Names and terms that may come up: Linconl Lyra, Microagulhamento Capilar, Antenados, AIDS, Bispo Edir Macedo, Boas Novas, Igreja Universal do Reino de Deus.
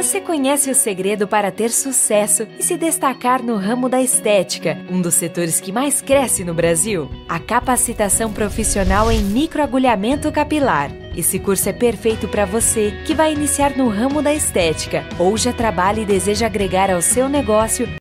Você conhece o segredo para ter sucesso e se destacar no ramo da estética, um dos setores que mais cresce no Brasil? A capacitação profissional em microagulhamento capilar. Esse curso é perfeito para você que vai iniciar no ramo da estética ou já trabalha e deseja agregar ao seu negócio